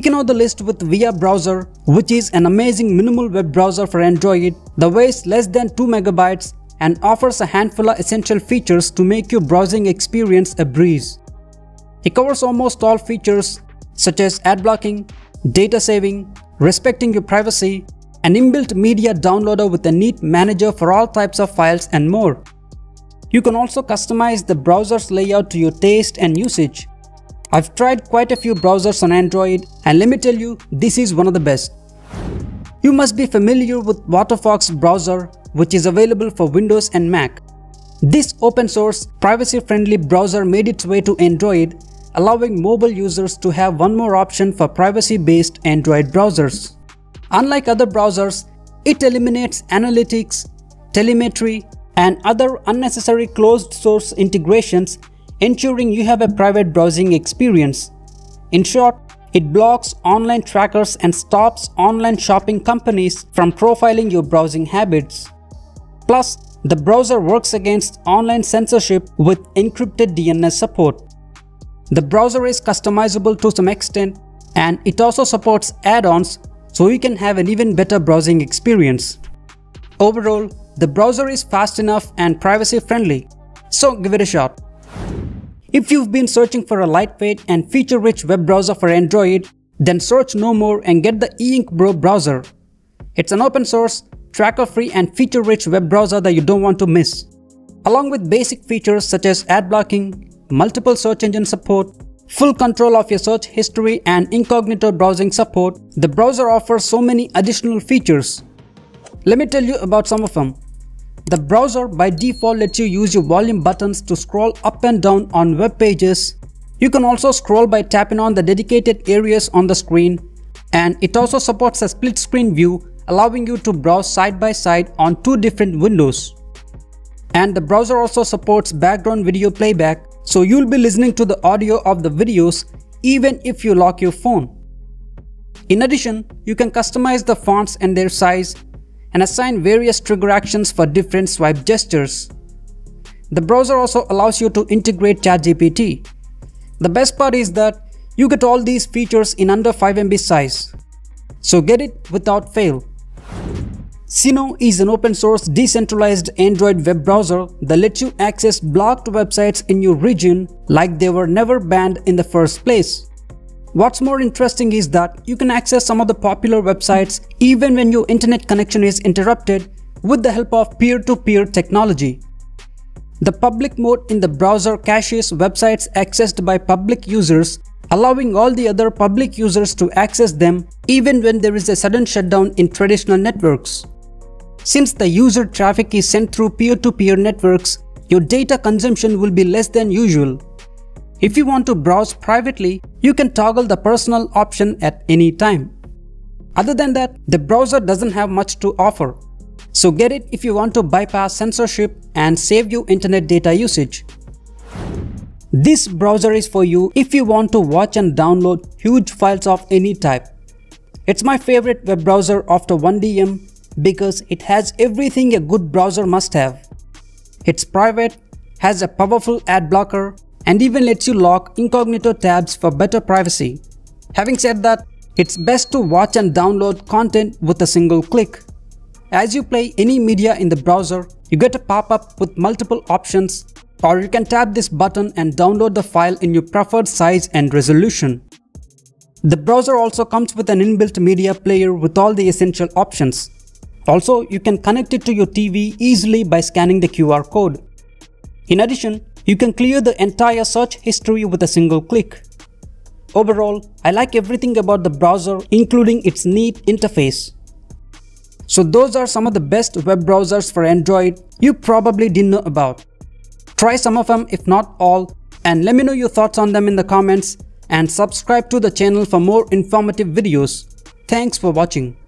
kicking off the list with Via Browser, which is an amazing minimal web browser for Android that weighs less than 2 MB and offers a handful of essential features to make your browsing experience a breeze. It covers almost all features such as ad blocking, data saving, respecting your privacy, an inbuilt media downloader with a neat manager for all types of files and more. You can also customize the browser's layout to your taste and usage. I've tried quite a few browsers on Android, and let me tell you, this is one of the best. You must be familiar with Waterfox browser, which is available for Windows and Mac. This open-source, privacy-friendly browser made its way to Android, allowing mobile users to have one more option for privacy-based Android browsers. Unlike other browsers, it eliminates analytics, telemetry, and other unnecessary closed-source integrations, ensuring you have a private browsing experience. In short, it blocks online trackers and stops online shopping companies from profiling your browsing habits. Plus, the browser works against online censorship with encrypted DNS support. The browser is customizable to some extent, and it also supports add-ons, so you can have an even better browsing experience. Overall, the browser is fast enough and privacy-friendly, so give it a shot. If you've been searching for a lightweight and feature-rich web browser for Android, then search no more and get the EinkBro browser. It's an open-source, tracker-free and feature-rich web browser that you don't want to miss. Along with basic features such as ad blocking, multiple search engine support, full control of your search history and incognito browsing support, the browser offers so many additional features. Let me tell you about some of them. The browser by default lets you use your volume buttons to scroll up and down on web pages. You can also scroll by tapping on the dedicated areas on the screen, and it also supports a split screen view, allowing you to browse side by side on two different windows. And the browser also supports background video playback, so you'll be listening to the audio of the videos even if you lock your phone. In addition, you can customize the fonts and their size, and assign various trigger actions for different swipe gestures. The browser also allows you to integrate ChatGPT. The best part is that you get all these features in under 5 MB size. So get it without fail. Sino is an open-source decentralized Android web browser that lets you access blocked websites in your region like they were never banned in the first place. What's more interesting is that you can access some of the popular websites even when your internet connection is interrupted with the help of peer-to-peer technology. The public mode in the browser caches websites accessed by public users, allowing all the other public users to access them even when there is a sudden shutdown in traditional networks. Since the user traffic is sent through peer-to-peer networks, your data consumption will be less than usual. If you want to browse privately, you can toggle the personal option at any time. Other than that, the browser doesn't have much to offer. So get it if you want to bypass censorship and save your internet data usage. This browser is for you if you want to watch and download huge files of any type. It's my favorite web browser after 1dm because it has everything a good browser must have. It's private, has a powerful ad blocker, and even lets you lock incognito tabs for better privacy. Having said that, it's best to watch and download content with a single click. As you play any media in the browser, you get a pop-up with multiple options, or you can tap this button and download the file in your preferred size and resolution. The browser also comes with an inbuilt media player with all the essential options. Also, you can connect it to your TV easily by scanning the QR code. In addition, you can clear the entire search history with a single click. Overall, I like everything about the browser, including its neat interface. So those are some of the best web browsers for Android you probably didn't know about. Try some of them, if not all, and let me know your thoughts on them in the comments, and subscribe to the channel for more informative videos. Thanks for watching.